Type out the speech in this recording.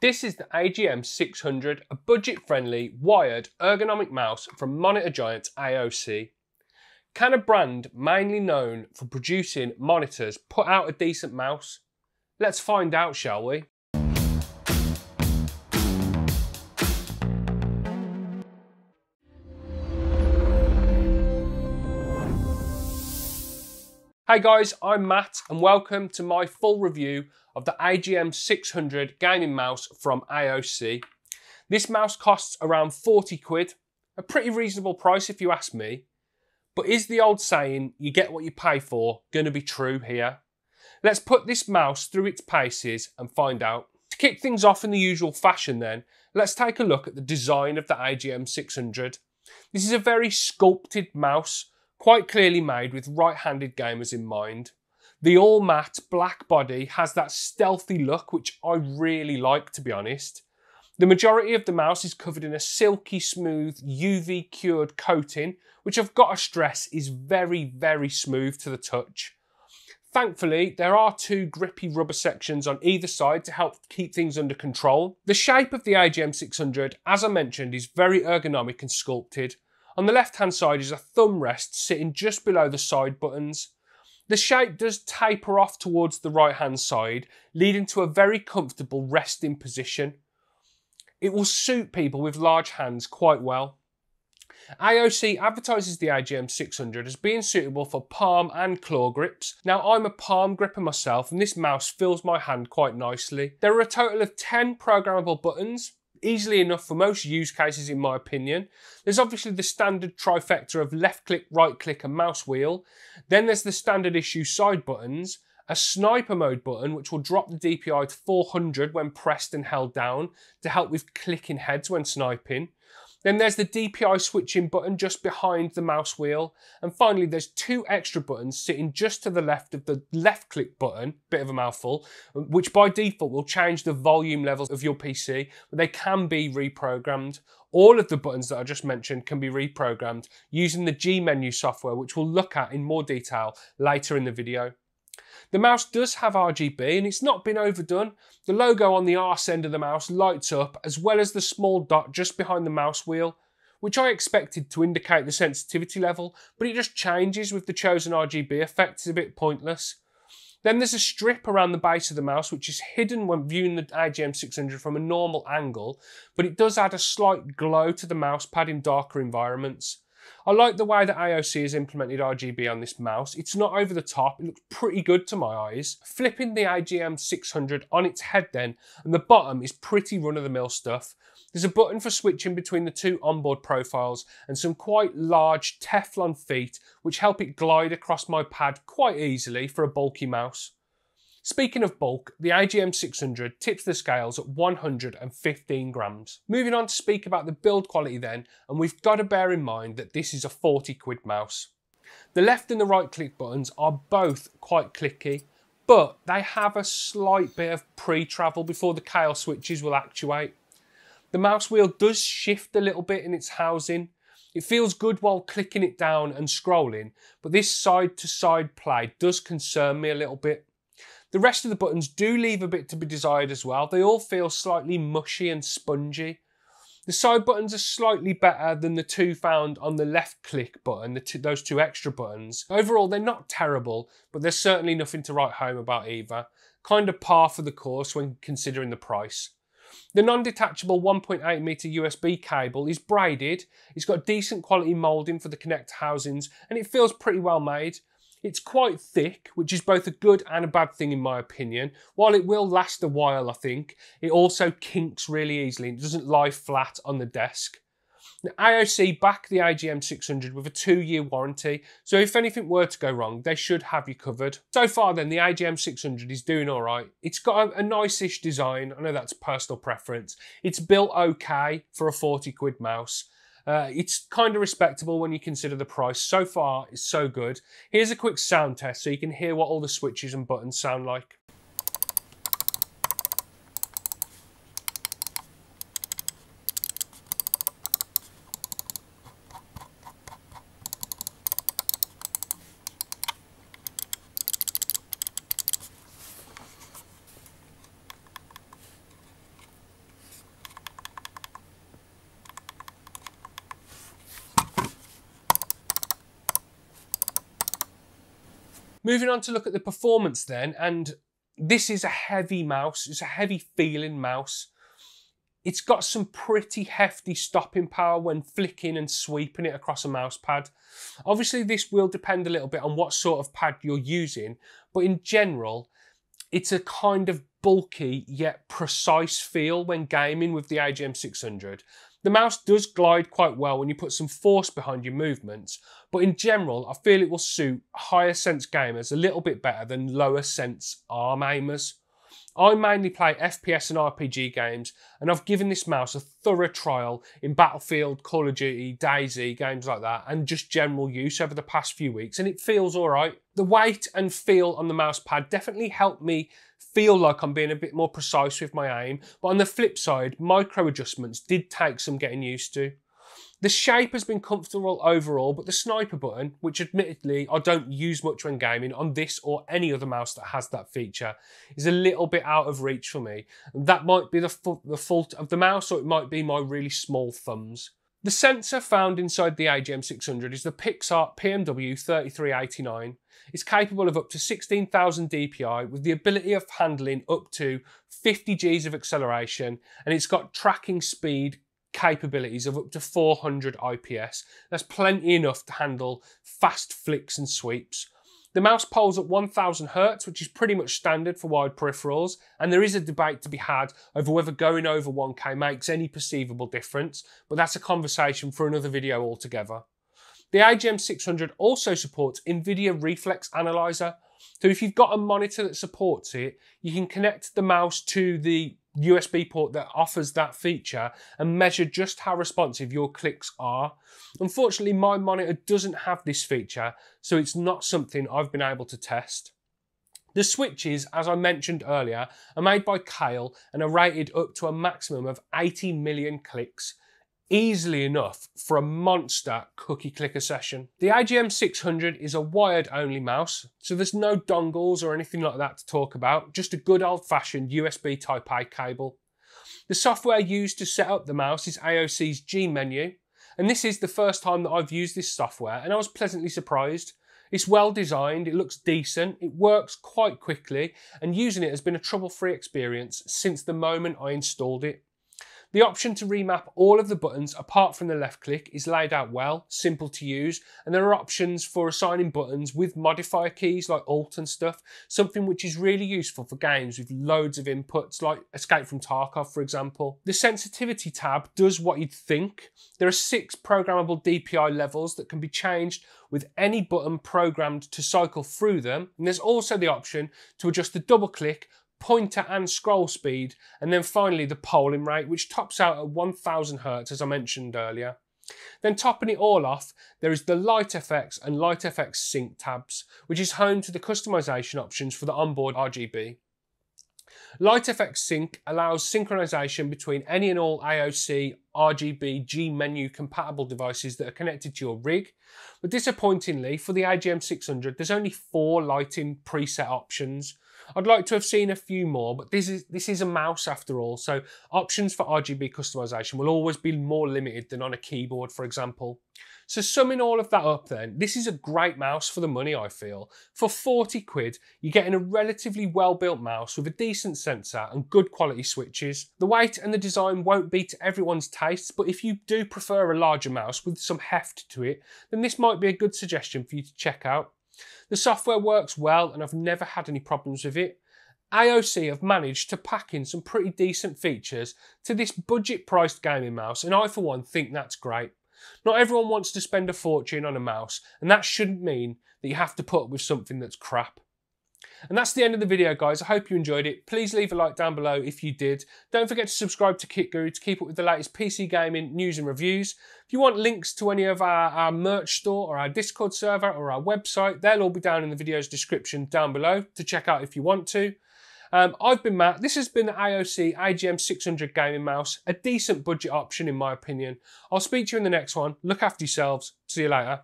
This is the AGM 600, a budget-friendly, wired, ergonomic mouse from Monitor Giant AOC. Can a brand mainly known for producing monitors put out a decent mouse? Let's find out, shall we? Hey guys, I'm Matt and welcome to my full review of the AGM 600 gaming mouse from AOC. This mouse costs around 40 quid, a pretty reasonable price if you ask me, but is the old saying, you get what you pay for, gonna be true here? Let's put this mouse through its paces and find out. To kick things off in the usual fashion then, let's take a look at the design of the AGM 600. This is a very sculpted mouse, quite clearly made with right-handed gamers in mind. The all-matte black body has that stealthy look which I really like, to be honest. The majority of the mouse is covered in a silky smooth UV cured coating, which I've got to stress is very smooth to the touch. Thankfully, there are two grippy rubber sections on either side to help keep things under control. The shape of the AGM 600, as I mentioned, is very ergonomic and sculpted. On the left-hand side is a thumb rest sitting just below the side buttons. The shape does taper off towards the right-hand side, leading to a very comfortable resting position. It will suit people with large hands quite well. AOC advertises the AGM 600 as being suitable for palm and claw grips. Now, I'm a palm gripper myself, and this mouse fills my hand quite nicely. There are a total of 10 programmable buttons, easily enough for most use cases in my opinion. There's obviously the standard trifecta of left click, right click and mouse wheel. Then there's the standard issue side buttons, a sniper mode button which will drop the DPI to 400 when pressed and held down to help with clicking heads when sniping. Then there's the DPI switching button just behind the mouse wheel. And finally, there's two extra buttons sitting just to the left of the left click button, bit of a mouthful, which by default will change the volume levels of your PC, but they can be reprogrammed. All of the buttons that I just mentioned can be reprogrammed using the G Menu software, which we'll look at in more detail later in the video. The mouse does have RGB and it's not been overdone. The logo on the arse end of the mouse lights up, as well as the small dot just behind the mouse wheel, which I expected to indicate the sensitivity level, but it just changes with the chosen RGB effect. It's a bit pointless. Then there's a strip around the base of the mouse which is hidden when viewing the AGM 600 from a normal angle, but it does add a slight glow to the mouse pad in darker environments. I like the way that AOC has implemented RGB on this mouse. It's not over the top, it looks pretty good to my eyes. Flipping the AGM 600 on its head then, and the bottom is pretty run-of-the-mill stuff. There's a button for switching between the two onboard profiles and some quite large Teflon feet which help it glide across my pad quite easily for a bulky mouse. Speaking of bulk, the AGM 600 tips the scales at 115 grams. Moving on to speak about the build quality then, and we've got to bear in mind that this is a 40 quid mouse. The left and the right click buttons are both quite clicky, but they have a slight bit of pre-travel before the Kale switches will actuate. The mouse wheel does shift a little bit in its housing. It feels good while clicking it down and scrolling, but this side-to-side play does concern me a little bit. The rest of the buttons do leave a bit to be desired as well. They all feel slightly mushy and spongy. The side buttons are slightly better than the two found on the left click button, those two extra buttons. Overall, they're not terrible, but there's certainly nothing to write home about either. Kind of par for the course when considering the price. The non-detachable 1.8 meter USB cable is braided. It's got decent quality moulding for the connector housings, and it feels pretty well made. It's quite thick, which is both a good and a bad thing in my opinion. While it will last a while, I think, it also kinks really easily. It doesn't lie flat on the desk. Now, AOC back the AGM 600 with a 2-year warranty, so if anything were to go wrong, they should have you covered. So far then, the AGM 600 is doing all right. It's got a nice-ish design. I know that's personal preference. It's built okay for a 40 quid mouse. It's kind of respectable when you consider the price. So far, it's so good. Here's a quick sound test so you can hear what all the switches and buttons sound like. Moving on to look at the performance then, and this is a heavy mouse, it's a heavy feeling mouse. It's got some pretty hefty stopping power when flicking and sweeping it across a mouse pad. Obviously this will depend a little bit on what sort of pad you're using, but in general, it's a kind of bulky yet precise feel when gaming with the AGM 600. The mouse does glide quite well when you put some force behind your movements, but in general, I feel it will suit higher sense gamers a little bit better than lower sense arm aimers. I mainly play FPS and RPG games, and I've given this mouse a thorough trial in Battlefield, Call of Duty, DayZ, games like that, and just general use over the past few weeks, and it feels alright. The weight and feel on the mouse pad definitely helped me feel like I'm being a bit more precise with my aim, but on the flip side, micro adjustments did take some getting used to. The shape has been comfortable overall, but the sniper button, which admittedly I don't use much when gaming on this or any other mouse that has that feature, is a little bit out of reach for me. That might be the fault of the mouse, or it might be my really small thumbs. The sensor found inside the AGM 600 is the PixArt PMW 3389. It's capable of up to 16,000 DPI with the ability of handling up to 50 Gs of acceleration, and it's got tracking speed capabilities of up to 400 IPS. That's plenty enough to handle fast flicks and sweeps. The mouse polls at 1000 Hz, which is pretty much standard for wide peripherals, and there is a debate to be had over whether going over 1K makes any perceivable difference, but that's a conversation for another video altogether. The AGM 600 also supports NVIDIA Reflex Analyzer, so if you've got a monitor that supports it, you can connect the mouse to the USB port that offers that feature and measure just how responsive your clicks are. Unfortunately, my monitor doesn't have this feature, so it's not something I've been able to test. The switches, as I mentioned earlier, are made by Kale and are rated up to a maximum of 80 million clicks. Easily enough for a monster cookie clicker session. The AGM 600 is a wired only mouse, so there's no dongles or anything like that to talk about, just a good old fashioned USB Type-A cable. The software used to set up the mouse is AOC's G Menu, and this is the first time that I've used this software, and I was pleasantly surprised. It's well designed, it looks decent, it works quite quickly, and using it has been a trouble-free experience since the moment I installed it. The option to remap all of the buttons apart from the left click is laid out well, simple to use, and there are options for assigning buttons with modifier keys like Alt and stuff, something which is really useful for games with loads of inputs like Escape from Tarkov, for example. The sensitivity tab does what you'd think. There are 6 programmable DPI levels that can be changed with any button programmed to cycle through them, and there's also the option to adjust the double click, pointer and scroll speed, and then finally the polling rate, which tops out at 1000 Hz as I mentioned earlier. Then topping it all off, there is the LightFX and LightFX Sync tabs, which is home to the customization options for the onboard RGB. LightFX Sync allows synchronization between any and all AOC, RGB, G Menu compatible devices that are connected to your rig, but disappointingly for the AGM 600 there's only 4 lighting preset options. I'd like to have seen a few more, but this is a mouse after all, so options for RGB customization will always be more limited than on a keyboard, for example. So summing all of that up then, this is a great mouse for the money, I feel. For 40 quid, you're getting a relatively well-built mouse with a decent sensor and good quality switches. The weight and the design won't be to everyone's tastes, but if you do prefer a larger mouse with some heft to it, then this might be a good suggestion for you to check out. The software works well and I've never had any problems with it. AOC have managed to pack in some pretty decent features to this budget priced gaming mouse, and I for one think that's great. Not everyone wants to spend a fortune on a mouse, and that shouldn't mean that you have to put up with something that's crap. And that's the end of the video, guys. I hope you enjoyed it. Please leave a like down below if you did. Don't forget to subscribe to KitGuru to keep up with the latest PC gaming news and reviews. If you want links to any of our merch store or our Discord server or our website, they'll all be down in the video's description down below to check out if you want to. I've been Matt. This has been the AOC AGM 600 gaming mouse, a decent budget option in my opinion. I'll speak to you in the next one. Look after yourselves. See you later.